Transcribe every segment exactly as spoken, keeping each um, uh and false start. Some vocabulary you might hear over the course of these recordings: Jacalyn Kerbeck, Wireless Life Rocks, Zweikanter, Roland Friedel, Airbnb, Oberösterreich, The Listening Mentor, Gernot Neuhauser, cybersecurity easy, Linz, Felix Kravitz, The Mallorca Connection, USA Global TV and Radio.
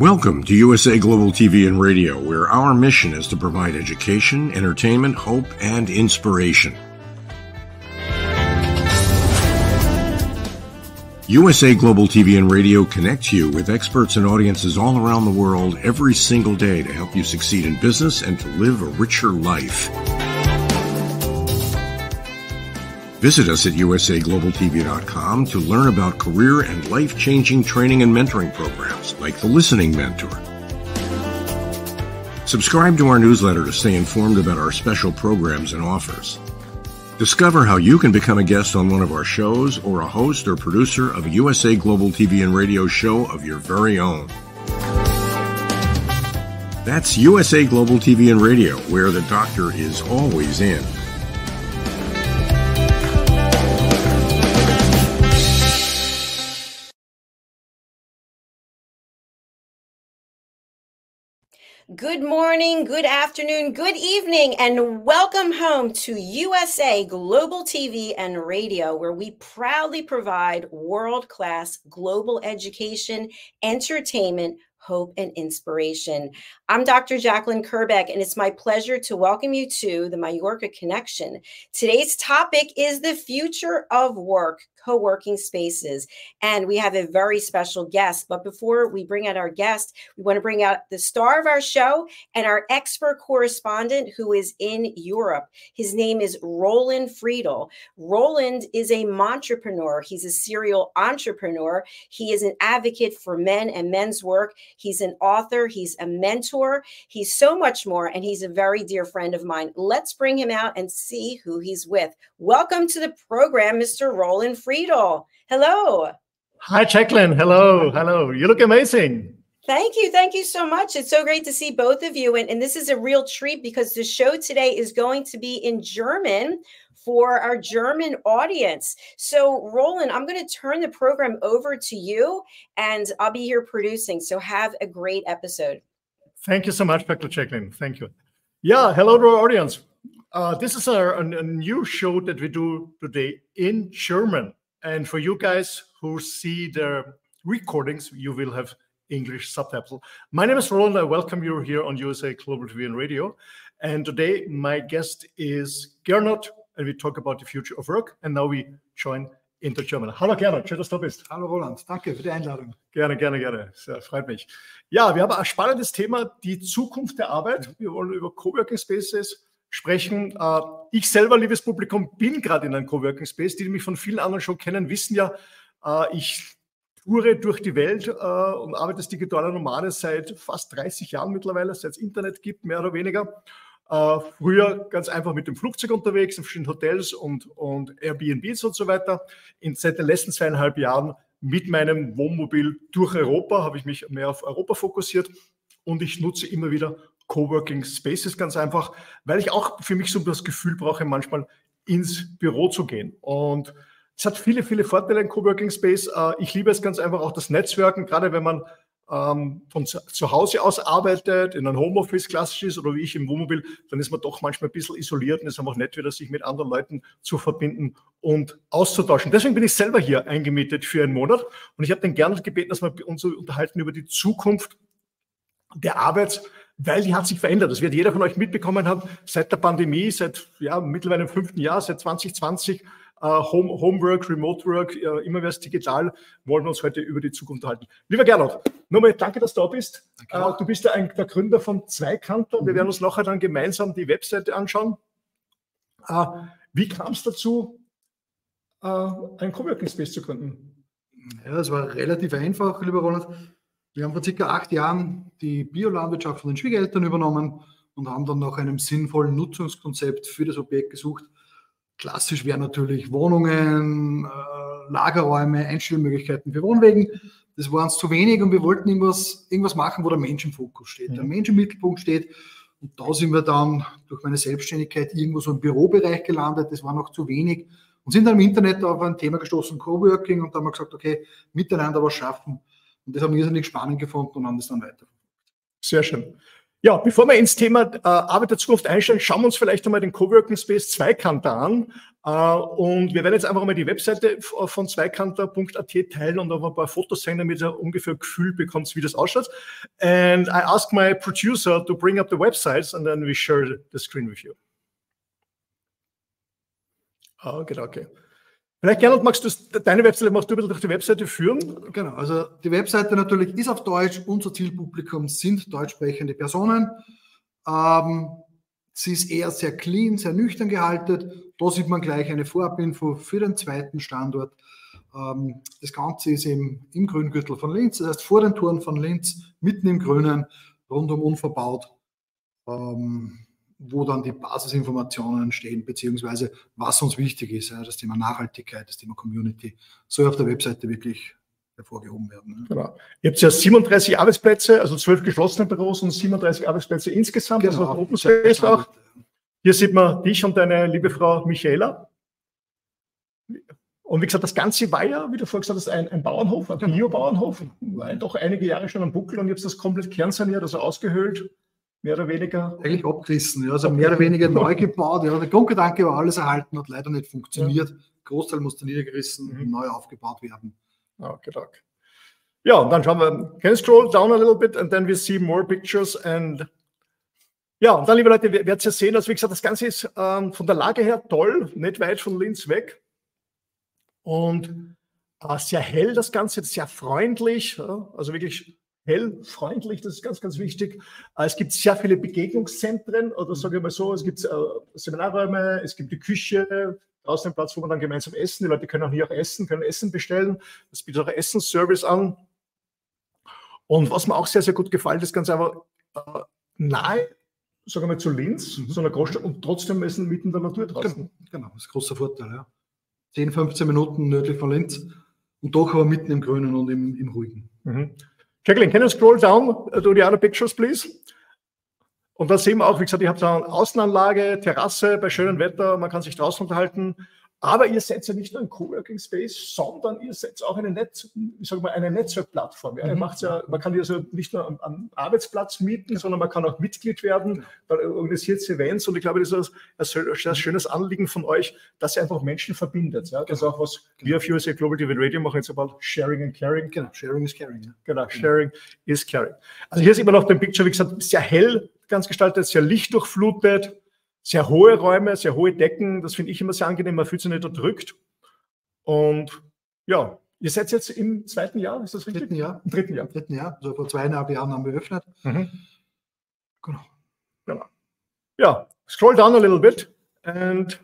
Welcome to U S A Global T V and Radio, where our mission is to provide education, entertainment, hope, and inspiration. U S A Global T V and Radio connects you with experts and audiences all around the world every single day to help you succeed in business and to live a richer life. Visit us at u s a global t v dot com to learn about career and life-changing training and mentoring programs like The Listening Mentor. Subscribe to our newsletter to stay informed about our special programs and offers. Discover how you can become a guest on one of our shows or a host or producer of a U S A Global T V and Radio show of your very own. That's U S A Global T V and Radio, where the doctor is always in. Good morning, good afternoon, good evening, and welcome home to U S A Global T V and Radio, where we proudly provide world-class global education, entertainment, hope, and inspiration. I'm Doctor Jacalyn Kerbeck, and it's my pleasure to welcome you to the Mallorca Connection. Today's topic is the future of work, co-working spaces, and we have a very special guest. But before we bring out our guest, we want to bring out the star of our show and our expert correspondent who is in Europe. His name is Roland Friedel. Roland is a montrepreneur. He's a serial entrepreneur. He is an advocate for men and men's work. He's an author. He's a mentor. He's so much more, and he's a very dear friend of mine. Let's bring him out and see who he's with. Welcome to the program, Mister Roland Friedel. Hello. Hi, Jacalyn. Hello. Hello. You look amazing. Thank you. Thank you so much. It's so great to see both of you. And, and this is a real treat because the show today is going to be in German for our German audience. So, Roland, I'm going to turn the program over to you, and I'll be here producing. So have a great episode. Thank you so much, Doctor Jacalyn. Thank you. Yeah. Hello to our audience. Uh, this is a, a, a new show that we do today in German. And for you guys who see the recordings, you will have English subtitles. My name is Roland. I welcome you here on U S A Global T V and Radio. And today my guest is Gernot, and we talk about the future of work. And now we join into German. Hallo Gernot, schön, dass du bist. Hallo Roland, danke für die Einladung. Gerne, gerne, gerne. Sehr, freut mich. Ja, wir haben ein spannendes Thema, die Zukunft der Arbeit. Wir wollen über Coworking Spaces sprechen. Ich selber, liebes Publikum, bin gerade in einem Coworking Space. Die, die mich von vielen anderen schon kennen, wissen ja, ich toure durch die Welt und arbeite als digitaler Nomade seit fast dreißig Jahren mittlerweile, seit es Internet gibt, mehr oder weniger. Früher ganz einfach mit dem Flugzeug unterwegs, in verschiedenen Hotels und, und Airbnbs und so weiter. In, seit den letzten zweieinhalb Jahren mit meinem Wohnmobil durch Europa habe ich mich mehr auf Europa fokussiert und ich nutze immer wieder Coworking Spaces ganz einfach, weil ich auch für mich so das Gefühl brauche, manchmal ins Büro zu gehen. Und es hat viele, viele Vorteile in Coworking Space. Ich liebe es ganz einfach auch das Netzwerken, gerade wenn man von zu Hause aus arbeitet, in einem Homeoffice klassisch ist oder wie ich im Wohnmobil, dann ist man doch manchmal ein bisschen isoliert und es ist einfach nett wieder, sich mit anderen Leuten zu verbinden und auszutauschen. Deswegen bin ich selber hier eingemietet für einen Monat und ich habe den Gernot gebeten, dass wir uns unterhalten über die Zukunft der Arbeits- weil die hat sich verändert. Das wird jeder von euch mitbekommen haben, seit der Pandemie, seit ja, mittlerweile im fünften Jahr, seit zwanzig zwanzig, äh, Home, Homework, Remote Work, äh, immer mehr digital, wollen wir uns heute über die Zukunft unterhalten. Lieber Gernot, nochmal danke, dass du da bist. Äh, du bist ja ein, der Gründer von Zweikanter. Mhm. Wir werden uns nachher dann gemeinsam die Webseite anschauen. Äh, wie kam es dazu, äh, ein Coworking Space zu gründen? Ja, das war relativ einfach, lieber Roland. Wir haben vor circa acht Jahren die Biolandwirtschaft von den Schwiegereltern übernommen und haben dann nach einem sinnvollen Nutzungskonzept für das Objekt gesucht. Klassisch wären natürlich Wohnungen, äh, Lagerräume, Einstellmöglichkeiten für Wohnwegen. Das war uns zu wenig und wir wollten irgendwas, irgendwas machen, wo der Mensch im Fokus steht, der Mensch im Mittelpunkt steht. Und da sind wir dann durch meine Selbstständigkeit irgendwo so im Bürobereich gelandet. Das war noch zu wenig und sind dann im Internet auf ein Thema gestoßen, Coworking, und da haben wir gesagt, okay, miteinander was schaffen. Und das haben wir irrsinnig spannend gefunden und haben das dann weiter. Sehr schön. Ja, bevor wir ins Thema äh, Arbeit der Zukunft einsteigen, schauen wir uns vielleicht einmal den Coworking Space Zweikanter an. Und wir werden jetzt einfach mal die Webseite von zweikanter punkt a t teilen und einfach ein paar Fotos sehen, damit ihr ungefähr ein Gefühl bekommt, wie das ausschaut. And I ask my producer to bring up the websites and then we share the screen with you. Okay, okay. Vielleicht, Gernot, magst du deine Webseite, magst du ein bisschen durch die Webseite führen? Genau, also die Webseite natürlich ist auf Deutsch. Unser Zielpublikum sind deutsch sprechende Personen. Ähm, sie ist eher sehr clean, sehr nüchtern gehalten. Da sieht man gleich eine Vorabinfo für den zweiten Standort. Ähm, das Ganze ist im, im Grüngürtel von Linz, das heißt vor den Toren von Linz, mitten im Grünen, rundum unverbaut. Ähm, wo dann die Basisinformationen stehen, beziehungsweise was uns wichtig ist, das Thema Nachhaltigkeit, das Thema Community, soll auf der Webseite wirklich hervorgehoben werden. Genau. Ihr habt ja siebenunddreißig Arbeitsplätze, also zwölf geschlossene Büros und siebenunddreißig Arbeitsplätze insgesamt, genau. Also Open Space auch. Hier sieht man dich und deine liebe Frau Michaela. Und wie gesagt, das Ganze war ja, wie du vorher gesagt hast, ein, ein Bauernhof, ein Bio-Bauernhof, war doch einige Jahre schon am Buckel und jetzt das komplett kernsaniert, also ausgehöhlt. Mehr oder weniger? Eigentlich abgerissen, ja, also mehr oder weniger neu gebaut. Ja. Der Grundgedanke war alles erhalten, hat leider nicht funktioniert. Ja. Großteil musste niedergerissen, mhm. neu aufgebaut werden. Okay, okay. Ja, und dann schauen wir, can you scroll down a little bit and then we see more pictures and... Ja, und dann, liebe Leute, ihr werdet ja sehen, dass, wie gesagt, das Ganze ist ähm, von der Lage her toll, nicht weit von Linz weg. Und äh, sehr hell das Ganze, sehr freundlich, ja, also wirklich... hell, freundlich, das ist ganz, ganz wichtig. Es gibt sehr viele Begegnungszentren, oder sage ich mal so, es gibt Seminarräume, es gibt die Küche, draußen den Platz, wo man dann gemeinsam essen. Die Leute können auch hier auch essen, können Essen bestellen. Das bietet auch Essensservice an. Und was mir auch sehr, sehr gut gefällt, ist ganz einfach nahe, sage ich mal, zu Linz, mhm. so einer Großstadt, und trotzdem essen mitten in der Natur draußen. Genau, das ist ein großer Vorteil, ja. zehn, fünfzehn Minuten nördlich von Linz und doch aber mitten im Grünen und im, im Ruhigen. Mhm. Jacalyn, can you scroll down to the other pictures, please? Und da sehen wir auch, wie gesagt, ihr habt eine Außenanlage, Terrasse, bei schönem Wetter, man kann sich draußen unterhalten. Aber ihr seid ja nicht nur ein Coworking Space, sondern ihr seid auch eine, Netz, ich sag mal, eine Netzwerkplattform. Ja? Mhm. Ihr macht's ja, man kann ja also nicht nur am, am Arbeitsplatz mieten, sondern man kann auch Mitglied werden, man organisiert Events. Und ich glaube, das ist ein sehr schönes Anliegen von euch, dass ihr einfach Menschen verbindet. Ja? Das ist auch was wir auf U S A Global T V and Radio machen jetzt about Sharing and Caring. Genau, Sharing is Caring. Ja. Genau, Sharing mhm. is Caring. Also hier sieht man auf dem Picture, wie gesagt, sehr hell ganz gestaltet, sehr lichtdurchflutet. Sehr hohe Räume, sehr hohe Decken, das finde ich immer sehr angenehm, man fühlt sich nicht erdrückt. Und ja, ihr seid jetzt im zweiten Jahr, ist das richtig? Dritten Jahr. Im dritten Jahr. Im dritten Jahr, also vor zweieinhalb Jahren haben wir eröffnet. Mhm. Genau. Genau. Ja, scroll down a little bit und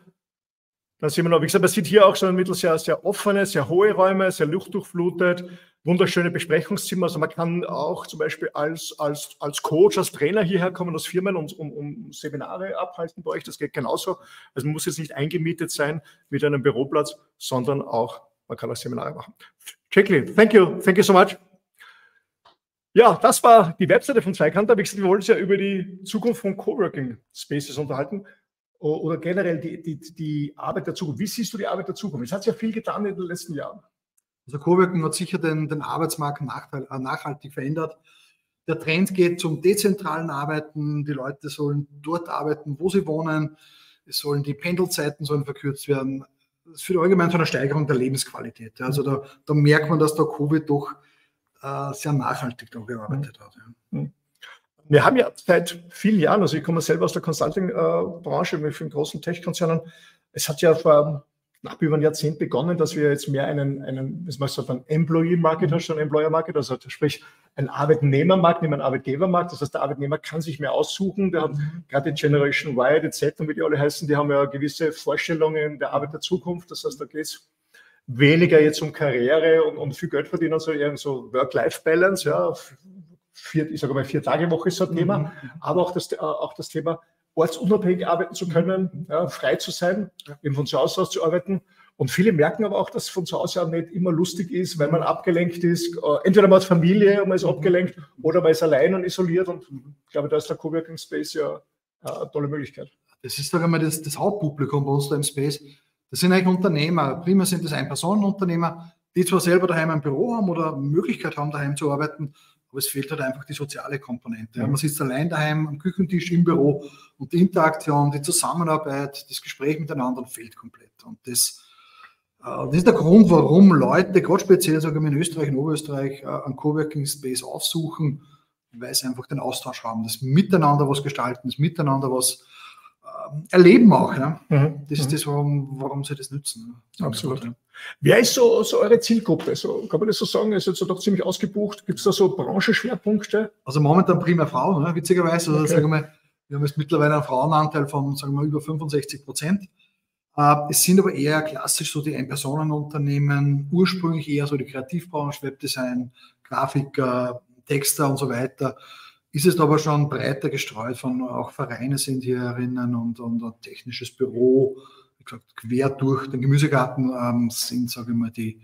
dann sehen wir noch, wie gesagt, man sieht hier auch so ein mittel sehr, sehr offene, sehr hohe Räume, sehr luftdurchflutet, wunderschöne Besprechungszimmer, also man kann auch zum Beispiel als, als, als Coach, als Trainer hierher kommen, aus Firmen, um, um, um Seminare abhalten bei euch, das geht genauso. Also man muss jetzt nicht eingemietet sein mit einem Büroplatz, sondern auch, man kann auch Seminare machen. Jacalyn, thank you, thank you so much. Ja, das war die Webseite von Zweikanter. Wir wollten uns ja über die Zukunft von Coworking Spaces unterhalten. Oder generell die, die, die Arbeit der Zukunft. Wie siehst du die Arbeit der Zukunft? Es hat sich ja viel getan in den letzten Jahren. Also Coworking hat sicher den, den Arbeitsmarkt nachhaltig verändert. Der Trend geht zum dezentralen Arbeiten. Die Leute sollen dort arbeiten, wo sie wohnen. Es sollen die Pendelzeiten sollen verkürzt werden. Das führt allgemein zu einer Steigerung der Lebensqualität. Also da, da merkt man, dass der Covid doch äh, sehr nachhaltig da gearbeitet hat. Ja. Wir haben ja seit vielen Jahren, also ich komme selber aus der Consulting-Branche mit vielen großen Tech-Konzernen, es hat ja vor knapp über ein Jahrzehnt begonnen, dass wir jetzt mehr einen, einen was meinst du, einen Employee-Market hast, einen Employer-Market, also sprich einen Arbeitnehmermarkt, nicht einen Arbeitgebermarkt, das heißt, der Arbeitnehmer kann sich mehr aussuchen, der hat gerade die Generation Y, die Z und wie die alle heißen, die haben ja gewisse Vorstellungen der Arbeit der Zukunft, das heißt, da geht es weniger jetzt um Karriere und um viel Geld verdienen, sondern eher um so Work-Life-Balance, ja, Vier, ich sage mal, vier Tage Woche ist das Thema, mhm. aber auch das, auch das Thema, ortsunabhängig arbeiten zu können, ja, frei zu sein, ja. eben von zu Hause aus zu arbeiten. Und viele merken aber auch, dass von zu Hause aus nicht immer lustig ist, weil man abgelenkt ist. Entweder man hat Familie und man ist mhm. abgelenkt oder man ist allein und isoliert. Und ich glaube, da ist der Coworking Space ja eine tolle Möglichkeit. Das ist doch einmal das, das Hauptpublikum bei uns da im Space. Das sind eigentlich Unternehmer. Prima sind das Ein-Personen-Unternehmer, die zwar selber daheim ein Büro haben oder Möglichkeit haben, daheim zu arbeiten, aber es fehlt halt einfach die soziale Komponente. Ja, man sitzt allein daheim am Küchentisch, im Büro und die Interaktion, die Zusammenarbeit, das Gespräch miteinander fehlt komplett. Und das, das ist der Grund, warum Leute, gerade speziell sogar in Österreich und Oberösterreich, einen Coworking Space aufsuchen, weil sie einfach den Austausch haben, das Miteinander was gestalten, das Miteinander was erleben auch. Ja? Mhm. Das ist das, warum, warum sie das nützen. Absolut. Ja. Wer ist so, so eure Zielgruppe? Also, kann man das so sagen? Ist jetzt doch ziemlich ausgebucht. Gibt es da so Branchenschwerpunkte? Also momentan primär Frauen, ne? Witzigerweise. Also, okay. Sagen wir mal, wir haben jetzt mittlerweile einen Frauenanteil von sagen wir mal, über fünfundsechzig Prozent. Äh, es sind aber eher klassisch so die Ein-Personen-Unternehmen, ursprünglich eher so die Kreativbranche, Webdesign, Grafiker, Texter und so weiter. Ist es aber schon breiter gestreut, von auch Vereine sind hier erinnern und, und ein technisches Büro, wie gesagt, quer durch den Gemüsegarten ähm, sind, sage ich mal, die,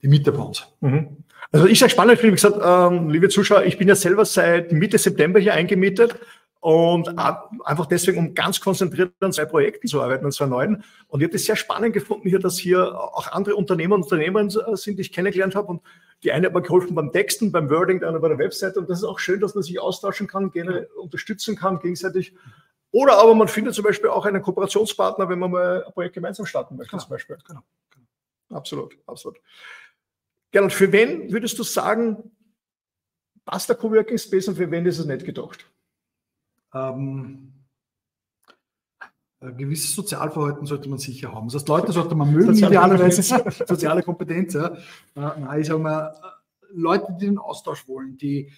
die Mieter bei uns. Mhm. Also ich sage spannend, wie gesagt, ähm, liebe Zuschauer, ich bin ja selber seit Mitte September hier eingemietet und ab, einfach deswegen, um ganz konzentriert an zwei Projekten zu arbeiten, an zwei neuen. Und ich habe das sehr spannend gefunden hier, dass hier auch andere Unternehmer und Unternehmerinnen sind, die ich kennengelernt habe. Und die eine hat mir geholfen beim Texten, beim Wording, der andere bei der Webseite. Und das ist auch schön, dass man sich austauschen kann, gerne unterstützen kann gegenseitig. Oder aber man findet zum Beispiel auch einen Kooperationspartner, wenn man mal ein Projekt gemeinsam starten möchte, genau, zum Beispiel. Genau, genau. Absolut, absolut. Gernot, für wen würdest du sagen, passt der Coworking Space und für wen ist es nicht gedacht? Ähm, ein gewisses Sozialverhalten sollte man sicher haben. Das heißt, Leute sollte man mögen, soziale idealerweise soziale Kompetenz. Ja. Nein, ich sage mal, Leute, die den Austausch wollen, die,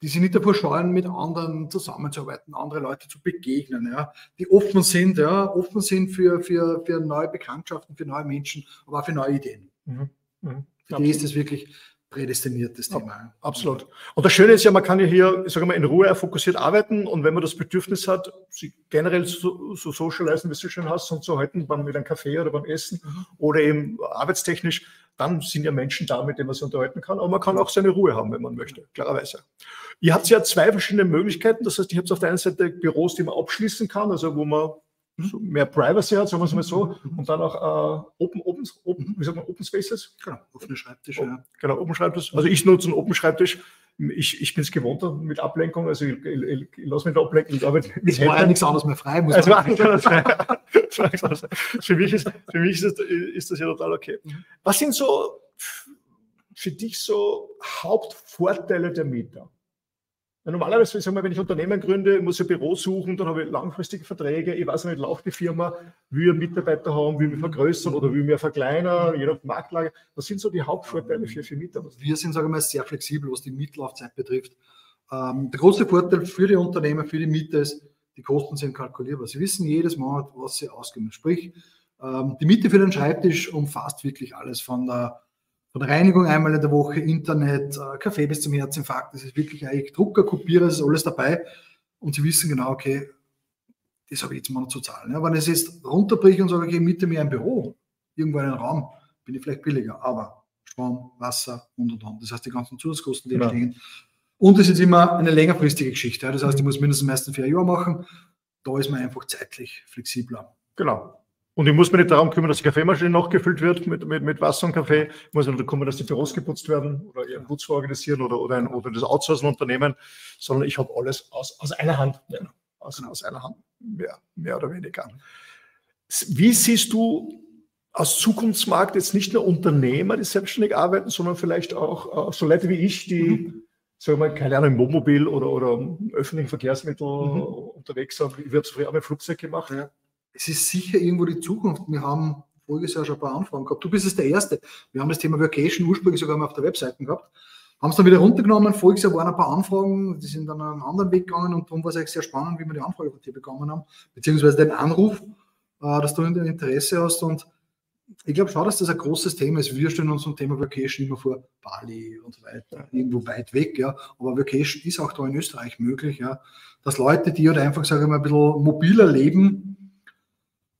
die sich nicht davor scheuen, mit anderen zusammenzuarbeiten, andere Leute zu begegnen, ja. Die offen sind, ja, offen sind für, für, für neue Bekanntschaften, für neue Menschen, aber auch für neue Ideen. Mhm. Mhm. Für die ist das wirklich prädestiniertes Thema. Absolut. Und das Schöne ist ja, man kann ja hier, ich sage mal, in Ruhe fokussiert arbeiten und wenn man das Bedürfnis hat, sich generell so, so socialisen, wie du schön hast, und zu halten, beim mit einem Kaffee oder beim Essen oder eben arbeitstechnisch, dann sind ja Menschen da, mit denen man sich unterhalten kann. Aber man kann auch seine Ruhe haben, wenn man möchte, klarerweise. Ihr habt ja zwei verschiedene Möglichkeiten. Das heißt, ich habe auf der einen Seite Büros, die man abschließen kann, also wo man so mehr Privacy hat, sagen wir es mal so, und dann auch äh, Open, Open, Open, wie sagt man, Open Spaces? Genau, offene Schreibtische. Ja. Genau, Open Schreibtisch. Also ich nutze einen Open Schreibtisch. Ich, ich bin es gewohnt mit Ablenkung, also ich, ich, ich, ich lasse mich da ablenken. Ich arbeite mit es war ja nichts anderes mehr frei. Muss also man sagen. Frei. Für mich, ist, für mich ist, das, ist das ja total okay. Was sind so für dich so Hauptvorteile der Mieter? Normalerweise, ich sag mal, wenn ich Unternehmen gründe, muss ich ein Büro suchen, dann habe ich langfristige Verträge, ich weiß nicht, läuft die Firma, will ich Mitarbeiter haben, will ich mich vergrößern oder will ich mich verkleinern, je nach Marktlage. Was sind so die Hauptvorteile für, für Mieter? Wir sind, sage ich mal, sehr flexibel, was die Mietlaufzeit betrifft. Ähm, der große Vorteil für die Unternehmen, für die Mieter ist, die Kosten sind kalkulierbar. Sie wissen jedes Monat, was sie ausgeben. Sprich, ähm, die Miete für den Schreibtisch umfasst wirklich alles von der Von der Reinigung einmal in der Woche, Internet, Kaffee bis zum Herzinfarkt, das ist wirklich eigentlich Drucker, Kopierer, das ist alles dabei. Und Sie wissen genau, okay, das habe ich jetzt mal noch zu zahlen. Ja, wenn ich es jetzt runterbrich und sage, okay, miete mir ein Büro, irgendwo in einen Raum, bin ich vielleicht billiger, aber Strom, Wasser und und und. Das heißt, die ganzen Zusatzkosten, die entstehen. Ja. Und das ist immer eine längerfristige Geschichte. Ja. Das heißt, ich muss mindestens meistens vier Jahre machen. Da ist man einfach zeitlich flexibler. Genau. Und ich muss mich nicht darum kümmern, dass die Kaffeemaschine nachgefüllt wird mit, mit, mit Wasser und Kaffee. Ich muss mich nicht kümmern, dass die Büros geputzt werden oder ihren Putz organisieren oder, oder, ein, oder das Outsourcing-Unternehmen, sondern ich habe alles aus, aus einer Hand. Ja, aus, aus einer Hand, mehr, mehr oder weniger. Wie siehst du aus Zukunftsmarkt jetzt nicht nur Unternehmer, die selbstständig arbeiten, sondern vielleicht auch äh, so Leute wie ich, die, mhm. sagen wir mal, keine Ahnung, im Wohnmobil oder, oder im öffentlichen Verkehrsmittel mhm. unterwegs sind? Ich habe es früher auch mit Flugzeug gemacht. Ja. Es ist sicher irgendwo die Zukunft. Wir haben voriges Jahr schon ein paar Anfragen gehabt. Du bist es der Erste. Wir haben das Thema Vacation ursprünglich sogar mal auf der Webseite gehabt. Haben es dann wieder runtergenommen. Voriges Jahr waren ein paar Anfragen, die sind dann einen anderen Weg gegangen und darum war es eigentlich sehr spannend, wie wir die Anfrage von dir bekommen haben, beziehungsweise den Anruf, dass du Interesse hast. Und ich glaube schon, dass das ein großes Thema ist. Wir stellen uns zum Thema Vacation immer vor Bali und so weiter, irgendwo weit weg. Ja. Aber Vacation ist auch da in Österreich möglich. Ja. Dass Leute, die halt einfach, sage ich mal, ein bisschen mobiler leben,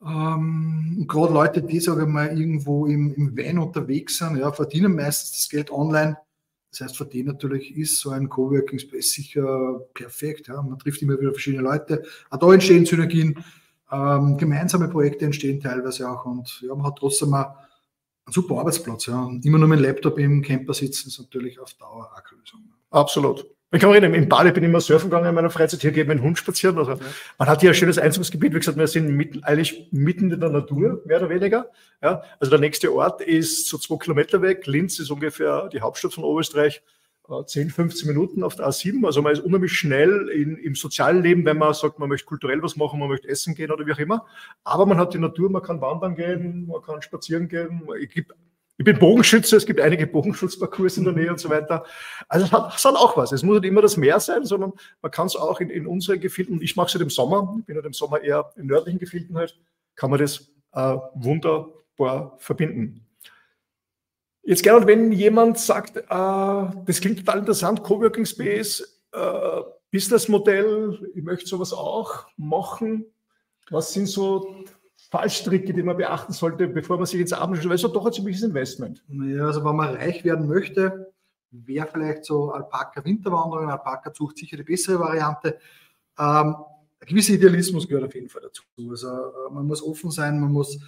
Ähm, gerade Leute, die, sage ich mal, irgendwo im, im Van unterwegs sind, ja, verdienen meistens das Geld online. Das heißt, für die natürlich ist so ein Coworking Space sicher perfekt. Ja. Man trifft immer wieder verschiedene Leute. Auch da entstehen Synergien. Ähm, gemeinsame Projekte entstehen teilweise auch. Und ja, man hat trotzdem mal super Arbeitsplatz. Ja. Und immer nur mit dem Laptop im Camper sitzen ist natürlich auf Dauer auch keine Lösung. Absolut. Man kann reden, im Bade bin ich immer surfen gegangen in meiner Freizeit, hier geht mein Hund spazieren. Also, man hat hier ein schönes Einzugsgebiet, wie gesagt, wir sind mitten, eigentlich mitten in der Natur, mehr oder weniger. Ja, also der nächste Ort ist so zwei Kilometer weg, Linz ist ungefähr die Hauptstadt von Oberösterreich, zehn, fünfzehn Minuten auf der A sieben, also man ist unheimlich schnell in, im sozialen Leben, wenn man sagt, man möchte kulturell was machen, man möchte essen gehen oder wie auch immer, aber man hat die Natur, man kann wandern gehen, man kann spazieren gehen, es gibt Ich bin Bogenschütze, es gibt einige Bogenschutzparcours in der Nähe und so weiter. Also es hat, es hat auch was. Es muss nicht immer das Meer sein, sondern man kann es auch in, in unseren Gefilden, ich mache es halt im Sommer, ich bin halt im Sommer eher in nördlichen Gefilden halt, kann man das äh, wunderbar verbinden. Jetzt gerne, wenn jemand sagt, äh, das klingt total interessant, Coworking Space, äh, Businessmodell, ich möchte sowas auch machen, was sind so Fallstricke, die man beachten sollte, bevor man sich jetzt abschließt, weil es ist doch ein ziemliches Investment. Ja, also wenn man reich werden möchte, wäre vielleicht so Alpaka-Winterwanderung, Alpaka-Zucht sicher die bessere Variante. Ähm, ein gewisser Idealismus gehört auf jeden Fall dazu. Also äh, man muss offen sein, man muss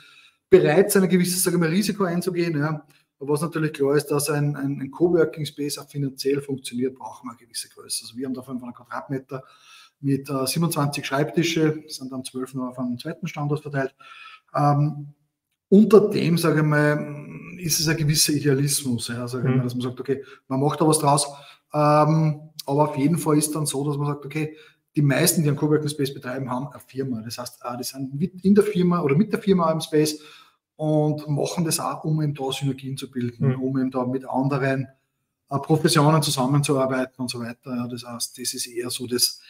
bereit sein, ein gewisses, sagen wir, Risiko einzugehen. Ja. Aber was natürlich klar ist, dass ein, ein, ein Coworking-Space auch finanziell funktioniert, braucht man eine gewisse Größe. Also wir haben da fünfhundert Quadratmeter mit äh, siebenundzwanzig Schreibtische, sind am zwölften auf einem zweiten Standort verteilt. Ähm, unter dem, sage ich mal, ist es ein gewisser Idealismus, ja, sage ich mal, dass man sagt, okay, man macht da was draus, ähm, aber auf jeden Fall ist dann so, dass man sagt, okay, die meisten, die einen Coworking Space betreiben, haben eine Firma. Das heißt, äh, die sind in der Firma oder mit der Firma im Space und machen das auch, um eben da Synergien zu bilden, mhm. um eben da mit anderen äh, Professionen zusammenzuarbeiten und so weiter. Ja, das heißt, das ist eher so das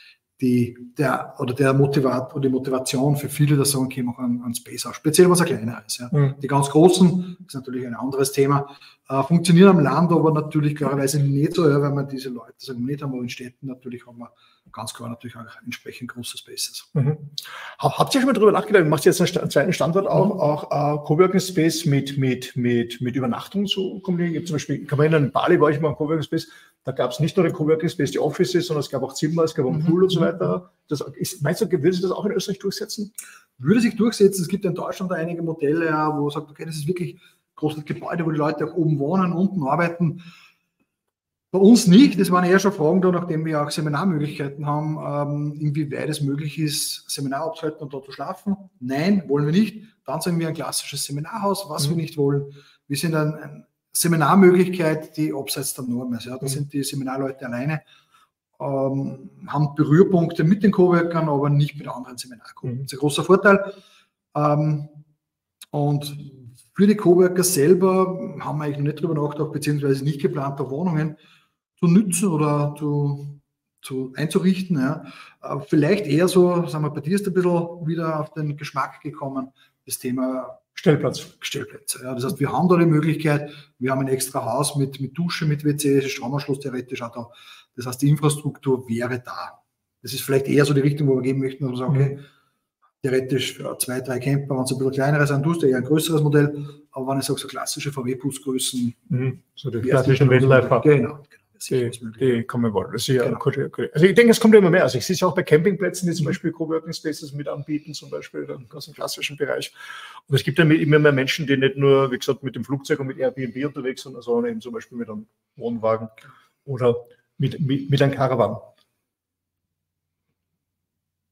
Die, der, oder der Motivat, oder die Motivation für viele, dass sagen, okay, machen einen, einen Space aus. Speziell, was ein kleiner ist. Ja. Mhm. Die ganz großen, das ist natürlich ein anderes Thema, äh, funktionieren am Land, aber natürlich klarerweise nicht so, ja, weil man diese Leute sagen, nicht haben, aber in Städten natürlich haben wir ganz klar natürlich auch entsprechend große Spaces. Mhm. Habt ihr schon mal darüber nachgedacht, macht ihr jetzt einen zweiten Standort auch, mhm. auch äh, Coworking Space mit, mit, mit, mit Übernachtung zu kombinieren? Zum Beispiel, kann man erinnern, in Bali war ich mal im Coworking Space. Da gab es nicht nur den Coworking Space, die Offices, sondern es gab auch Zimmer, es gab auch einen Pool und so weiter. Das ist, meinst du, würde sich das auch in Österreich durchsetzen? Würde sich durchsetzen. Es gibt in Deutschland einige Modelle, wo man sagt, okay, das ist wirklich ein großes Gebäude, wo die Leute auch oben wohnen, unten arbeiten. Bei uns nicht. Das waren eher schon Fragen da, nachdem wir auch Seminarmöglichkeiten haben, inwieweit es möglich ist, Seminar abzuhalten und dort zu schlafen. Nein, wollen wir nicht. Dann sind wir ein klassisches Seminarhaus, was mhm. wir nicht wollen. Wir sind ein, ein Seminarmöglichkeit, die abseits der Norm ist. Ja. Da mhm. sind die Seminarleute alleine, ähm, haben Berührpunkte mit den Coworkern, aber nicht mit anderen Seminargruppen. Mhm. Das ist ein großer Vorteil. Ähm, und für die Coworker selber haben wir eigentlich noch nicht drüber nachgedacht, beziehungsweise nicht geplant, da Wohnungen zu nützen oder zu, zu einzurichten. Ja. Äh, vielleicht eher so, sagen wir, bei dir ist ein bisschen wieder auf den Geschmack gekommen, das Thema Stellplatz. Stellplätze. Ja. Das heißt, wir haben da die Möglichkeit, wir haben ein extra Haus mit, mit Dusche, mit W C, Stromanschluss theoretisch auch da. Das heißt, die Infrastruktur wäre da. Das ist vielleicht eher so die Richtung, wo wir gehen möchten, dass wir sagen, okay, theoretisch für zwei, drei Camper, wenn es ein bisschen kleineres sind, tust du eher ein größeres Modell, aber wenn ich sage, so klassische V W-Busgrößen. Mhm. So die klassischen Vanlifer. Genau. Die, die kommen wollen. Das ist ja genau. okay, okay. Also ich denke, es kommt immer mehr. Also ich sehe es ja auch bei Campingplätzen, die zum Beispiel Coworking Spaces mit anbieten, zum Beispiel im ganzen klassischen Bereich. Und es gibt ja immer mehr Menschen, die nicht nur, wie gesagt, mit dem Flugzeug und mit Airbnb unterwegs sind, sondern eben zum Beispiel mit einem Wohnwagen oder mit, mit, mit einem Caravan.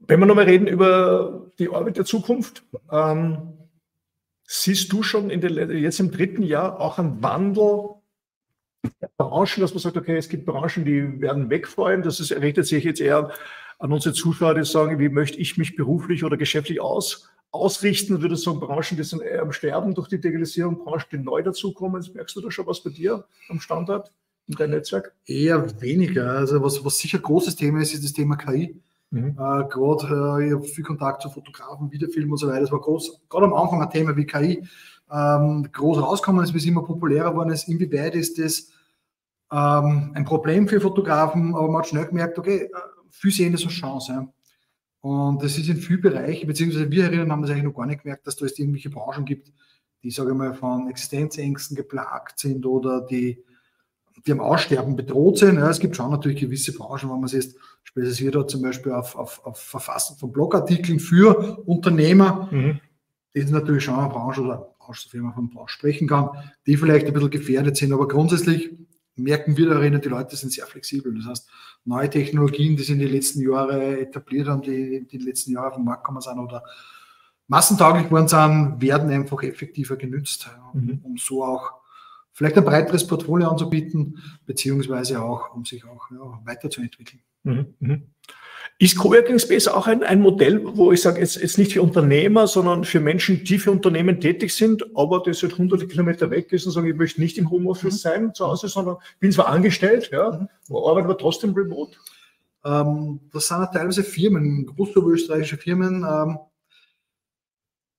Wenn wir nochmal reden über die Arbeit der Zukunft, ähm, siehst du schon in den, jetzt im dritten Jahr auch einen Wandel Branchen, dass man sagt, okay, es gibt Branchen, die werden wegfallen. Das ist, richtet sich jetzt eher an unsere Zuschauer, die sagen, wie möchte ich mich beruflich oder geschäftlich aus, ausrichten? Würde ich sagen, Branchen, die sind eher am Sterben durch die Digitalisierung, Branchen, die neu dazukommen. Merkst du da schon was bei dir am Standort, in deinem Netzwerk? Eher weniger. Also was, was sicher ein großes Thema ist, ist das Thema K I. Mhm. Äh, gerade, äh, ich habe viel Kontakt zu Fotografen, Videofilmen und so weiter. Das war groß, gerade am Anfang ein Thema wie K I. Ähm, groß rauskommen ist, wie es immer populärer geworden ist. Inwieweit ist das ähm, ein Problem für Fotografen? Aber man hat schnell gemerkt, okay, viele sehen das als Chance. Ja. Und das ist in vielen Bereichen, beziehungsweise wir Herinnen haben das eigentlich noch gar nicht gemerkt, dass da es irgendwelche Branchen gibt, die, sage ich mal, von Existenzängsten geplagt sind oder die, die am Aussterben bedroht sind. Ja, es gibt schon natürlich gewisse Branchen, wenn man sich jetzt spezialisiert hat, zum Beispiel auf, auf, auf Verfassen von Blogartikeln für Unternehmer. Mhm. Das ist natürlich schon eine Branche oder Branche, sofern man von Branche sprechen kann, die vielleicht ein bisschen gefährdet sind. Aber grundsätzlich merken wir darin, die Leute sind sehr flexibel. Das heißt, neue Technologien, die sich in den letzten Jahren etabliert haben, die, die in den letzten Jahren auf den Markt gekommen sind oder massentauglich geworden sind, werden einfach effektiver genützt, um, um so auch vielleicht ein breiteres Portfolio anzubieten, beziehungsweise auch, um sich auch ja, weiterzuentwickeln. Mhm. Ist Coworking Space auch ein, ein Modell, wo ich sage, jetzt, jetzt nicht für Unternehmer, sondern für Menschen, die für Unternehmen tätig sind, aber das halt hunderte Kilometer weg ist und sagen, ich möchte nicht im Homeoffice mhm. sein zu Hause, sondern bin zwar angestellt, ja, mhm. arbeite aber trotzdem remote? Ähm, das sind ja teilweise Firmen, große oberösterreichische Firmen, ähm,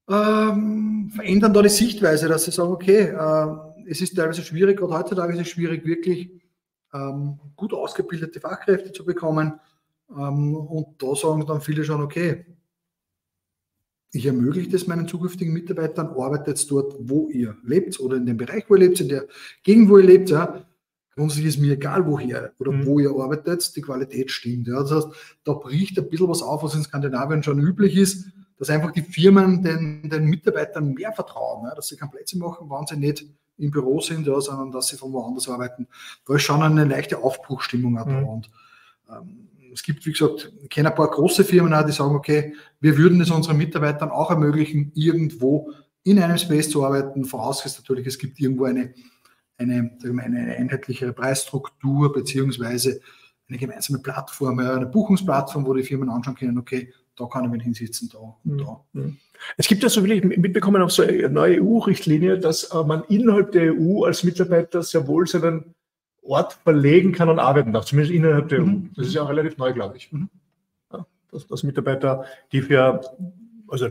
ähm, verändern da die Sichtweise, dass sie sagen, okay, äh, es ist teilweise schwierig, gerade heutzutage ist es schwierig, wirklich ähm, gut ausgebildete Fachkräfte zu bekommen. Und da sagen dann viele schon, okay, ich ermögliche das meinen zukünftigen Mitarbeitern, arbeitet dort, wo ihr lebt oder in dem Bereich, wo ihr lebt, in der Gegend, wo ihr lebt. Ja. Grundsätzlich ist mir egal, woher oder mhm. wo ihr arbeitet, die Qualität stimmt. Ja. Das heißt, da bricht ein bisschen was auf, was in Skandinavien schon üblich ist, dass einfach die Firmen den, den Mitarbeitern mehr vertrauen, ja, dass sie keine Plätze machen, wenn sie nicht im Büro sind, ja, sondern dass sie von woanders arbeiten. Da ist schon eine leichte Aufbruchstimmung auch da. Mhm. Und, ähm, es gibt, wie gesagt, ich kenne ein paar große Firmen auch, die sagen, okay, wir würden es unseren Mitarbeitern auch ermöglichen, irgendwo in einem Space zu arbeiten. Vorausgesetzt natürlich, es gibt irgendwo eine, eine, eine einheitlichere Preisstruktur beziehungsweise eine gemeinsame Plattform, eine Buchungsplattform, wo die Firmen anschauen können, okay, da kann ich mich hinsitzen, da und da. Mhm. Es gibt ja, so will ich mitbekommen, auch so eine neue E U-Richtlinie, dass man innerhalb der E U als Mitarbeiter sehr wohl seinen Ort verlegen kann und arbeiten darf, zumindest innerhalb der E U. Mhm. Das ist ja auch relativ neu, glaube ich. Mhm. Ja, dass, dass Mitarbeiter, die für also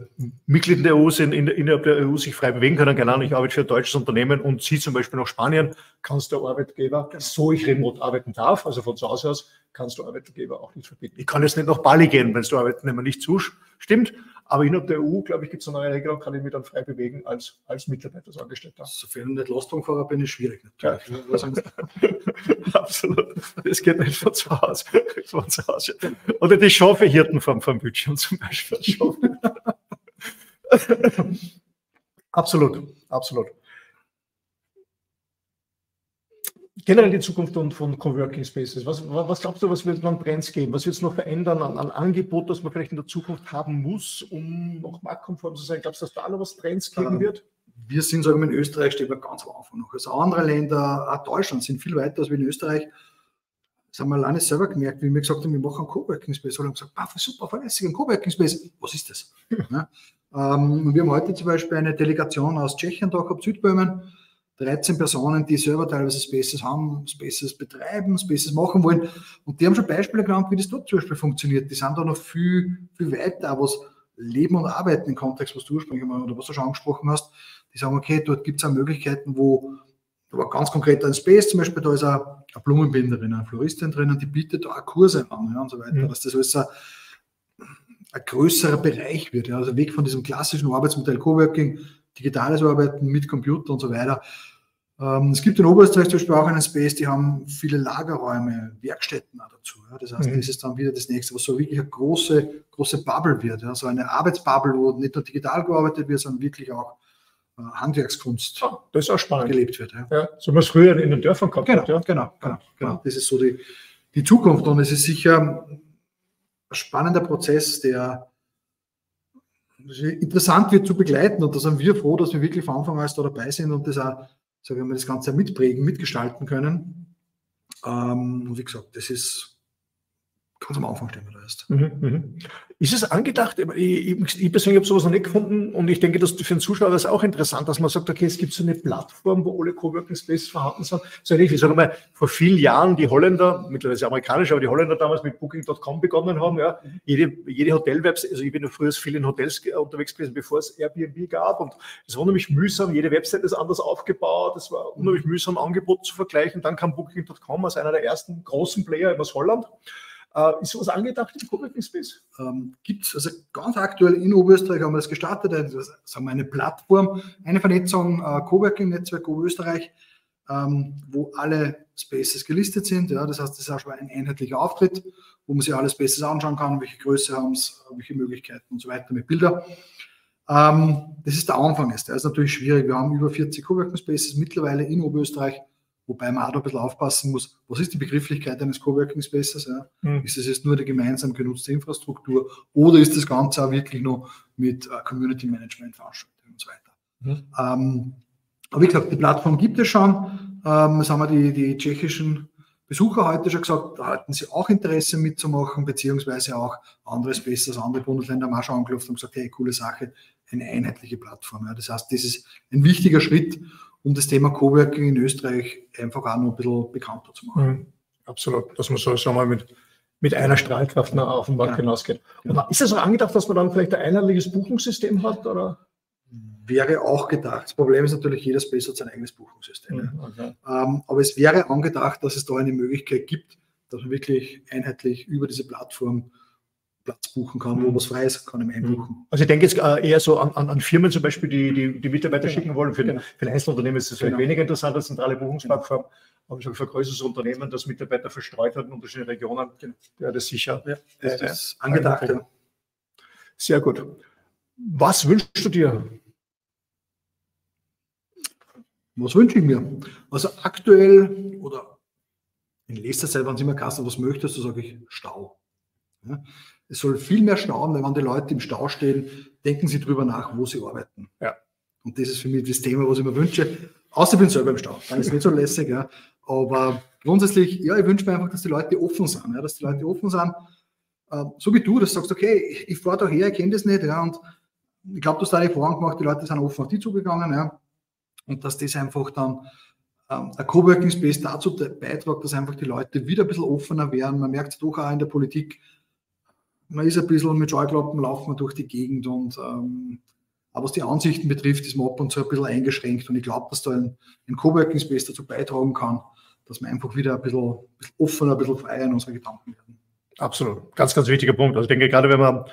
Mitglied der E U sind, in, innerhalb der E U sich frei bewegen können. Genau, ich arbeite für ein deutsches Unternehmen und ziehe zum Beispiel nach Spanien, kannst der Arbeitgeber, genau. so ich remote arbeiten darf, also von zu Hause aus, kannst du Arbeitgeber auch nicht verbieten. Ich kann jetzt nicht nach Bali gehen, wenn es der Arbeitnehmer nicht zustimmt, aber innerhalb der E U, glaube ich, gibt es eine neue Regelung, kann ich mich dann frei bewegen als, als Mitarbeiter, als Angestellter. Sofern ich nicht Lastwagenfahrer bin, ist schwierig. Natürlich. Ja. Absolut. Das geht nicht von zu Hause. Von zu Hause. Oder die Schafehirten vom, vom Bildschirm zum Beispiel. Absolut, absolut. Generell die Zukunft von Coworking Spaces. Was, was glaubst du, was wird man Trends geben? Was wird es noch verändern an, an Angebot, das man vielleicht in der Zukunft haben muss, um noch marktkonform zu sein? Glaubst du, dass da noch was Trends geben wird? Wir sind, sagen wir, in Österreich stehen wir ganz am Anfang noch. Also andere Länder, auch Deutschland, sind viel weiter als wir in Österreich. Das haben wir alleine selber gemerkt, wie wir gesagt haben, wir machen einen Coworking Space. Und haben gesagt, wow, super, verlässig, ein Coworking Space. Was ist das? Ja. Ähm, wir haben heute zum Beispiel eine Delegation aus Tschechien, da ab Südböhmen. dreizehn Personen, die selber teilweise Spaces haben, Spaces betreiben, Spaces machen wollen. Und die haben schon Beispiele genannt, wie das dort zum Beispiel funktioniert. Die sind da noch viel, viel weiter, was Leben und Arbeiten im Kontext, was du ursprünglich mal oder was du schon angesprochen hast. Die sagen, okay, dort gibt es auch Möglichkeiten, wo aber ganz konkret ein Space, zum Beispiel da ist eine Blumenbinderin, eine Floristin drin und die bietet da auch Kurse an ja, und so weiter. Mhm. Dass das alles ein, ein größerer Bereich wird. Ja. Also weg von diesem klassischen Arbeitsmodell Coworking, digitales Arbeiten mit Computer und so weiter. Es gibt in Oberösterreich zum Beispiel auch einen Space, die haben viele Lagerräume, Werkstätten auch dazu. Ja. Das heißt, mhm. das ist dann wieder das Nächste, was so wirklich eine große, große Bubble wird. Ja. So eine Arbeitsbubble, wo nicht nur digital gearbeitet wird, sondern wirklich auch äh, Handwerkskunst ah, das ist auch spannend. Gelebt wird. Ja. Ja, so was früher in den Dörfern gehabt genau, hat. Ja. Genau, genau, genau. Das ist so die, die Zukunft und es ist sicher ein spannender Prozess, der interessant wird zu begleiten und da sind wir froh, dass wir wirklich von Anfang an da dabei sind und das auch so wenn wir das Ganze mitprägen, mitgestalten können. Ähm, und wie gesagt, das ist ganz am Anfang stehen wir da erst. Mhm, mhm. Ist es angedacht? Ich, ich, ich persönlich habe sowas noch nicht gefunden und ich denke, dass für den Zuschauer das auch interessant, dass man sagt, okay, es gibt so eine Plattform, wo alle Coworking Spaces vorhanden sind. So ähnlich wie, sagen wir mal, vor vielen Jahren die Holländer, mittlerweile amerikanisch, aber die Holländer damals mit Booking Punkt com begonnen haben. Ja. Jede, jede Hotel-Website, also ich bin ja früher viel in Hotels unterwegs gewesen, bevor es Airbnb gab und es war nämlich mühsam, jede Website ist anders aufgebaut, es war unheimlich mühsam, Angebot zu vergleichen. Dann kam Booking Punkt com als einer der ersten großen Player aus Holland. Uh, ist sowas angedacht im Coworking Space? Ähm, gibt es, also ganz aktuell in Oberösterreich haben wir das gestartet, also, sagen wir eine Plattform, eine Vernetzung, äh, Coworking-Netzwerk Oberösterreich, ähm, wo alle Spaces gelistet sind, ja, das heißt, das ist auch schon ein einheitlicher Auftritt, wo man sich alle Spaces anschauen kann, welche Größe haben es, welche Möglichkeiten und so weiter mit Bildern. Ähm, das ist der Anfang. Das ist natürlich schwierig. Wir haben über vierzig Coworking Spaces mittlerweile in Oberösterreich, wobei man auch da ein bisschen aufpassen muss, was ist die Begrifflichkeit eines Coworking Spaces? Ja? Mhm. Ist das jetzt nur die gemeinsam genutzte Infrastruktur oder ist das Ganze auch wirklich noch mit äh, Community Management Veranstaltungen und so weiter? Mhm. Ähm, aber wie gesagt, die Plattform gibt es schon. Ähm, das haben wir die, die tschechischen Besucher heute schon gesagt, da hatten sie auch Interesse mitzumachen, beziehungsweise auch andere Spaces, andere Bundesländer haben auch schon angeklopft und gesagt, hey, coole Sache, eine einheitliche Plattform. Ja, das heißt, das ist ein wichtiger Schritt, um das Thema Coworking in Österreich einfach auch noch ein bisschen bekannter zu machen. Mhm, absolut, dass man so sagen wir, mit, mit einer Strahlkraft nach auf den Markt ja. hinausgeht. Und ja. Ist das auch angedacht, dass man dann vielleicht ein einheitliches Buchungssystem hat? Oder? Wäre auch gedacht. Das Problem ist natürlich, jeder Space hat sein eigenes Buchungssystem. Okay. Ähm, aber es wäre angedacht, dass es da eine Möglichkeit gibt, dass man wirklich einheitlich über diese Plattform Platz buchen kann, mhm. wo was frei ist, kann man einbuchen. Also ich denke jetzt eher so an, an, an Firmen zum Beispiel, die die, die Mitarbeiter genau. schicken wollen. Für, genau. den, für ein Einzelunternehmen ist das genau. vielleicht weniger interessant als zentrale Buchungsplattform. Genau. Aber für ein größeres Unternehmen, das Mitarbeiter verstreut hat in unterschiedlichen Regionen, genau. wäre das sicher. Ja, das äh, ist angedacht. Ja. Sehr gut. Was wünschst du dir? Was wünsche ich mir? Also aktuell oder in letzter Zeit, wenn es immer Kasten, was möchtest du, sage ich Stau. Ja? Es soll viel mehr stauen, weil wenn die Leute im Stau stehen, denken sie drüber nach, wo sie arbeiten. Ja. Und das ist für mich das Thema, was ich mir wünsche. Außer ich bin selber im Stau, dann ist es nicht so lässig. Ja? Aber grundsätzlich, ja, ich wünsche mir einfach, dass die Leute offen sind. Ja? Dass die Leute offen sind, äh, so wie du, dass du sagst, okay, ich fahre da her, ich kenne das nicht. Ja? Und ich glaube, du hast da eine Erfahrung gemacht, die Leute sind offen auf die zugegangen. Ja? Und dass das einfach dann ähm, ein Coworking Space dazu beiträgt, dass einfach die Leute wieder ein bisschen offener werden. Man merkt es doch auch in der Politik, man ist ein bisschen mit Scheuklappen, laufen wir durch die Gegend. Und ähm, aber was die Ansichten betrifft, ist man ab und zu ein bisschen eingeschränkt. Und ich glaube, dass da ein, ein Coworking Space dazu beitragen kann, dass man einfach wieder ein bisschen, ein bisschen offener, ein bisschen freier in unsere Gedanken werden. Absolut. Ganz, ganz wichtiger Punkt. Also ich denke, gerade wenn man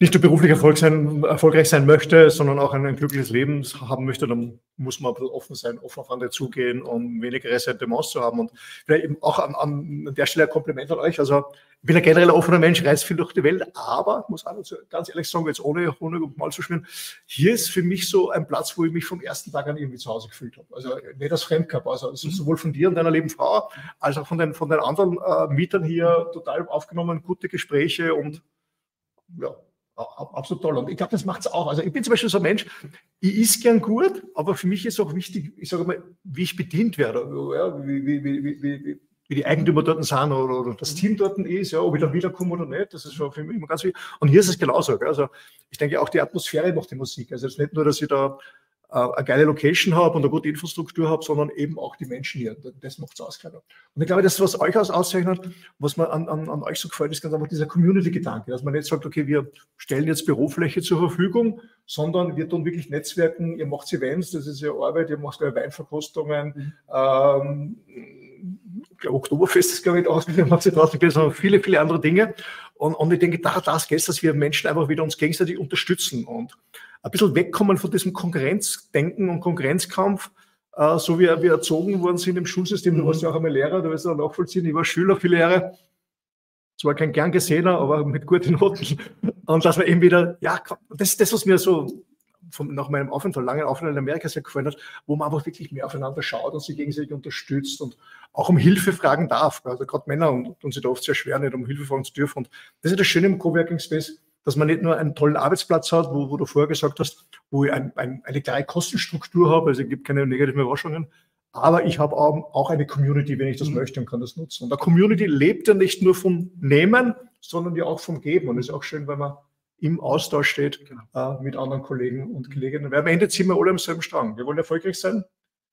nicht nur beruflich Erfolg sein, erfolgreich sein möchte, sondern auch ein, ein glückliches Leben haben möchte, dann muss man ein bisschen offen sein, offen auf andere zugehen, um weniger Ressentiments zu haben. Und vielleicht eben auch an, an der Stelle ein Kompliment an euch. Also ich bin ein generell offener Mensch, reist viel durch die Welt, aber ich muss auch ganz ehrlich sagen, jetzt ohne, ohne mal zu spielen, hier ist für mich so ein Platz, wo ich mich vom ersten Tag an irgendwie zu Hause gefühlt habe. Also nicht als Fremdkörper, also es ist sowohl von dir und deiner lieben Frau, als auch von den, von den anderen äh, Mietern hier total aufgenommen, gute Gespräche und ja, absolut toll. Und ich glaube, das macht es auch. Also ich bin zum Beispiel so ein Mensch, ich esse gern gut, aber für mich ist auch wichtig, ich sage mal, wie ich bedient werde, ja, wie, wie, wie, wie, wie die Eigentümer dort sind oder, oder das Team dort ist, ja, ob ich dann wiederkomme oder nicht, das ist für mich immer ganz wichtig. Und hier ist es genauso. Gell? Also ich denke, auch die Atmosphäre macht die Musik. Also es ist nicht nur, dass ich da eine geile Location habe und eine gute Infrastruktur habe, sondern eben auch die Menschen hier. Das macht es aus. Und ich glaube, das, was euch auszeichnet, was mir an, an, an euch so gefällt, ist ganz einfach dieser Community-Gedanke, dass man nicht sagt, okay, wir stellen jetzt Bürofläche zur Verfügung, sondern wir tun wirklich Netzwerken, ihr macht Events, das ist ja Arbeit, ihr macht Weinverkostungen, ähm, Oktoberfest ist, glaube ich, auch, sondern viele, viele andere Dinge. Und, und ich denke, da, das geht es, dass wir Menschen einfach wieder uns gegenseitig unterstützen und ein bisschen wegkommen von diesem Konkurrenzdenken und Konkurrenzkampf, äh, so wie wir erzogen worden sind im Schulsystem. Du mhm. warst ja auch einmal Lehrer, du wirst ja nachvollziehen, ich war Schüler viele Jahre, zwar kein gern gesehener, aber mit guten Noten. Und dass man eben wieder, ja, das ist das, was mir so vom, nach meinem Aufenthalt, langen Aufenthalt in Amerika sehr gefallen hat, wo man einfach wirklich mehr aufeinander schaut und sich gegenseitig unterstützt und auch um Hilfe fragen darf. Also gerade Männer und, und sie da oft sehr schwer, nicht um Hilfe fragen zu dürfen. Und das ist das Schöne im Coworking Space, dass man nicht nur einen tollen Arbeitsplatz hat, wo, wo du vorher gesagt hast, wo ich ein, ein, eine klare Kostenstruktur habe, also es gibt keine negativen Überraschungen, aber ich habe auch, auch eine Community, wenn ich das mhm. möchte und kann das nutzen. Und eine Community lebt ja nicht nur vom Nehmen, sondern ja auch vom Geben. Und das ist auch schön, wenn man im Austausch steht genau. äh, mit anderen Kollegen und Kolleginnen. Weil am Ende ziehen wir alle am selben Strang. Wir wollen erfolgreich sein,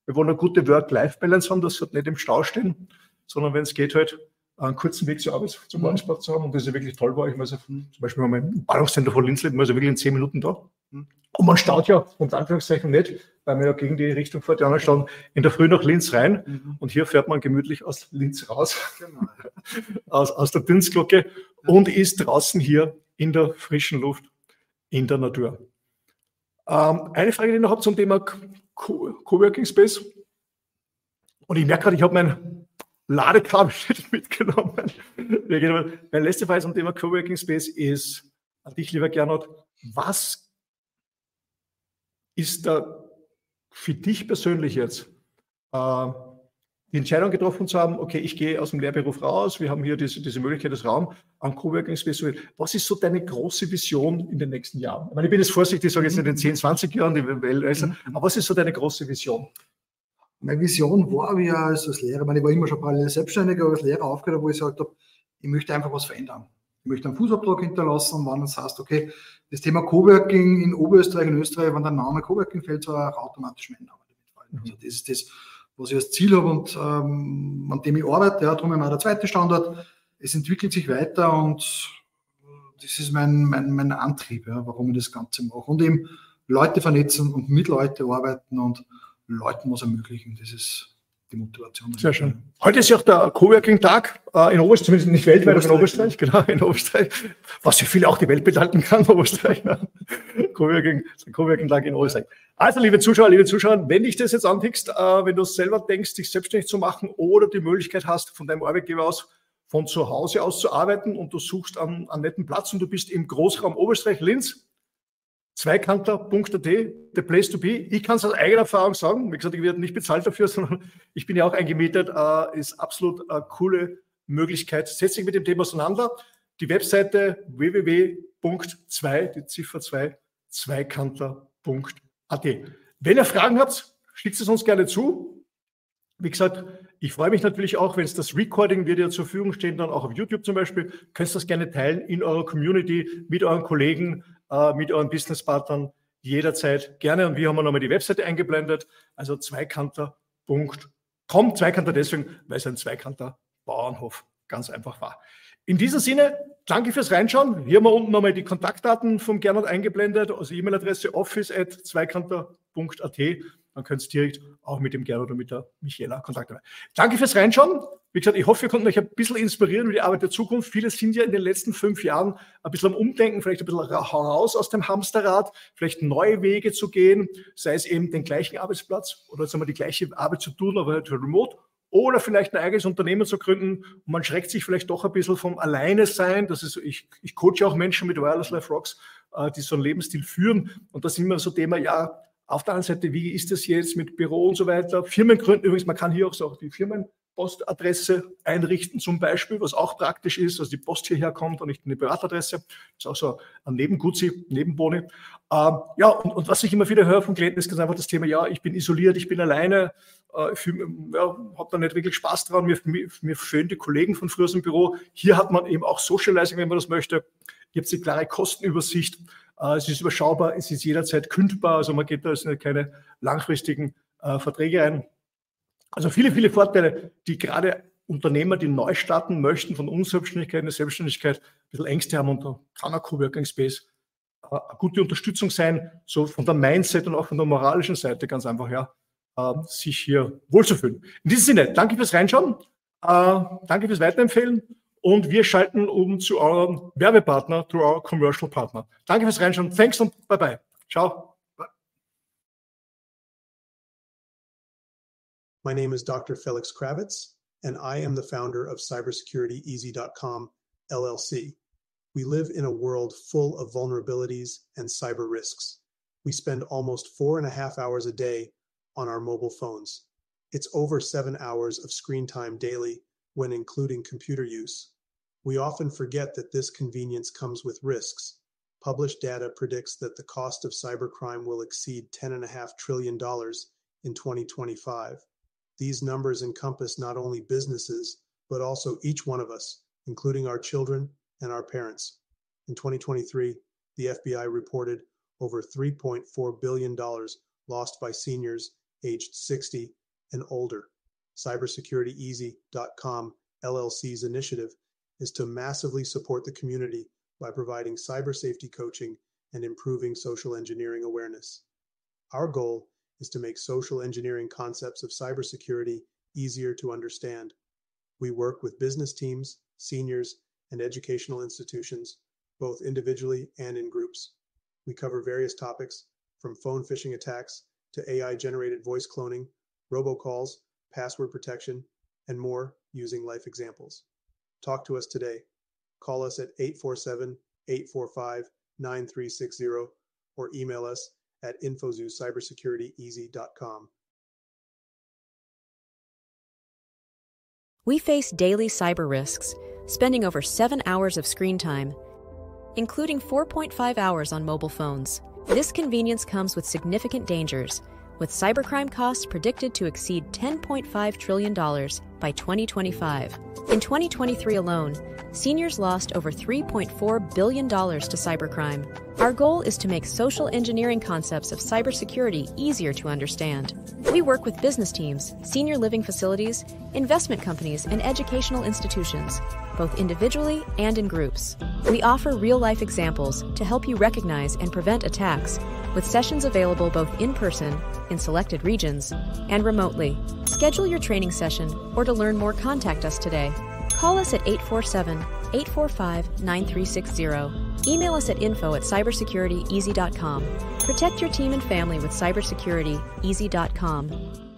wir wollen eine gute Work-Life-Balance haben, dass wir nicht im Stau stehen, sondern wenn es geht halt, einen kurzen Weg zur Arbeit, zum Arbeitsplatz zu haben. Und das ist ja wirklich toll, war ich. Also, zum Beispiel im Ballungszentrum von Linz, man ist ja wirklich in zehn Minuten da. Und man staut ja, unter Anführungszeichen nicht, weil man ja gegen die Richtung fährt. Die anderen stauen in der Früh nach Linz rein mhm. und hier fährt man gemütlich aus Linz raus, genau. aus, aus der Dienstglocke ja. und ist draußen hier in der frischen Luft, in der Natur. Ähm, eine Frage, die ich noch habe zum Thema Coworking Space. Und ich merke gerade, ich habe mein Ladekabel mitgenommen. Meine letzte Frage zum Thema Coworking Space ist an dich, lieber Gernot. Was ist da für dich persönlich jetzt äh, die Entscheidung getroffen zu haben, okay, ich gehe aus dem Lehrberuf raus, wir haben hier diese, diese Möglichkeit, das Raum am Coworking Space. Was ist so deine große Vision in den nächsten Jahren? Ich meine, ich bin jetzt vorsichtig, ich sage jetzt in den zehn, zwanzig Jahren, die Welt, also, aber was ist so deine große Vision? Meine Vision war, wie als, als Lehrer, ich meine, ich war immer schon parallel selbstständiger, aber als Lehrer aufgehört, wo ich gesagt habe, ich möchte einfach was verändern. Ich möchte einen Fußabdruck hinterlassen, wann es heißt, okay, das Thema Coworking in Oberösterreich, in Österreich, wenn der Name Coworking fällt, soll auch automatisch mein Name mitfallen. Also das ist das, was ich als Ziel habe und ähm, an dem ich arbeite. Ja, darum immer der zweite Standort. Es entwickelt sich weiter und das ist mein, mein, mein Antrieb, ja, warum ich das Ganze mache. Und eben Leute vernetzen und mit Leuten arbeiten und Leuten was ermöglichen. Das ist die Motivation. Sehr schön. Heute ist ja auch der Coworking-Tag äh, in Oberösterreich, zumindest nicht weltweit, aber in Oberösterreich, genau, in Oberösterreich, was ja viel auch die Welt bedanken kann, Oberösterreich. Ja. Coworking, Coworking-Tag in Oberösterreich. Also, liebe Zuschauer, liebe Zuschauer, wenn dich das jetzt antickst, äh, wenn du selber denkst, dich selbstständig zu machen oder die Möglichkeit hast, von deinem Arbeitgeber aus von zu Hause aus zu arbeiten und du suchst an einen netten Platz und du bist im Großraum Oberösterreich, Linz, Zweikanter punkt a t, the place to be. Ich kann es aus eigener Erfahrung sagen. Wie gesagt, ich werde nicht bezahlt dafür, sondern ich bin ja auch eingemietet. Äh, ist absolut eine coole Möglichkeit. Setz dich mit dem Thema auseinander. Die Webseite w w w punkt zwei, die Ziffer zwei, zweikanter punkt a t. Wenn ihr Fragen habt, schickt es uns gerne zu. Wie gesagt, ich freue mich natürlich auch, wenn es das Recording wird ja zur Verfügung stehen, dann auch auf YouTube zum Beispiel. Könnt ihr das gerne teilen in eurer Community, mit euren Kollegen, mit euren Businesspartnern jederzeit gerne. Und wir haben nochmal die Webseite eingeblendet, also zweikanter punkt com. Zweikanter deswegen, weil es ein Zweikanter Bauernhof ganz einfach war. In diesem Sinne, danke fürs Reinschauen. Hier haben wir unten nochmal die Kontaktdaten vom Gernot eingeblendet, also E-Mail-Adresse office at zweikanter punkt a t. Dann könnt ihr direkt auch mit dem Gernot und mit der Michaela Kontakt haben. Danke fürs Reinschauen. Wie gesagt, ich hoffe, wir konnten euch ein bisschen inspirieren über die Arbeit der Zukunft. Viele sind ja in den letzten fünf Jahren ein bisschen am Umdenken, vielleicht ein bisschen raus aus dem Hamsterrad, vielleicht neue Wege zu gehen, sei es eben den gleichen Arbeitsplatz oder jetzt einmal die gleiche Arbeit zu tun, aber halt remote, oder vielleicht ein eigenes Unternehmen zu gründen. Und man schreckt sich vielleicht doch ein bisschen vom Alleine-Sein. Das ist, ich, ich coache auch Menschen mit Wireless Life Rocks, die so einen Lebensstil führen. Und das ist immer so Thema, ja, auf der anderen Seite, wie ist das jetzt mit Büro und so weiter? Firmen gründen übrigens, man kann hier auch so die Firmenpostadresse einrichten zum Beispiel, was auch praktisch ist, dass die Post hierher kommt und nicht eine Privatadresse. Das ist auch so ein Nebengutzi, Nebenboni. Ähm, ja, und, und was ich immer wieder höre von Klienten ist ganz einfach das Thema, ja, ich bin isoliert, ich bin alleine, äh, ich ja, habe da nicht wirklich Spaß dran, mir, mir, mir fehlen die Kollegen von früher aus dem Büro. Hier hat man eben auch Socializing, wenn man das möchte. Hier habt ihr eine klare Kostenübersicht. Es ist überschaubar, es ist jederzeit kündbar, also man geht da also keine langfristigen äh, Verträge ein. Also viele, viele Vorteile, die gerade Unternehmer, die neu starten möchten, von Unselbstständigkeit in der Selbstständigkeit, ein bisschen Ängste haben, und da kann ein Coworking Space äh, eine gute Unterstützung sein, so von der Mindset und auch von der moralischen Seite ganz einfach, ja, äh, sich hier wohlzufühlen. In diesem Sinne, danke fürs Reinschauen, äh, danke fürs Weiterempfehlen. Und wir schalten um zu eurem Werbepartner, zu eurem Commercial Partner. Danke fürs Reinschauen. Thanks und bye bye. Ciao. Bye. My name is Doctor Felix Kravitz, and I am the founder of cybersecurity easy dot com, L L C. We live in a world full of vulnerabilities and cyber risks. We spend almost four and a half hours a day on our mobile phones. It's over seven hours of screen time daily, when including computer use. We often forget that this convenience comes with risks. Published data predicts that the cost of cybercrime will exceed ten point five trillion dollars in twenty twenty-five. These numbers encompass not only businesses, but also each one of us, including our children and our parents. In twenty twenty-three, the F B I reported over three point four billion dollars lost by seniors aged sixty and older. cybersecurity easy dot com L L C's initiative is to massively support the community by providing cyber safety coaching and improving social engineering awareness. Our goal is to make social engineering concepts of cybersecurity easier to understand. We work with business teams, seniors, and educational institutions, both individually and in groups. We cover various topics, from phone phishing attacks to A I-generated voice cloning, robocalls, password protection, and more using life examples. Talk to us today. Call us at eight four seven, eight four five, nine three six zero or email us at info zu cybersecurity easy dot com. We face daily cyber risks, spending over seven hours of screen time, including four point five hours on mobile phones. This convenience comes with significant dangers, with cybercrime costs predicted to exceed ten point five trillion dollars by twenty twenty-five. In twenty twenty-three alone, seniors lost over three point four billion dollars to cybercrime. Our goal is to make social engineering concepts of cybersecurity easier to understand. We work with business teams, senior living facilities, investment companies, and educational institutions, both individually and in groups. We offer real-life examples to help you recognize and prevent attacks, with sessions available both in person, in selected regions, and remotely. Schedule your training session, or to learn more, contact us today. Call us at eight four seven, eight four five, nine three six zero. Email us at info at cybersecurity easy dot com. Protect your team and family with cybersecurity easy dot com.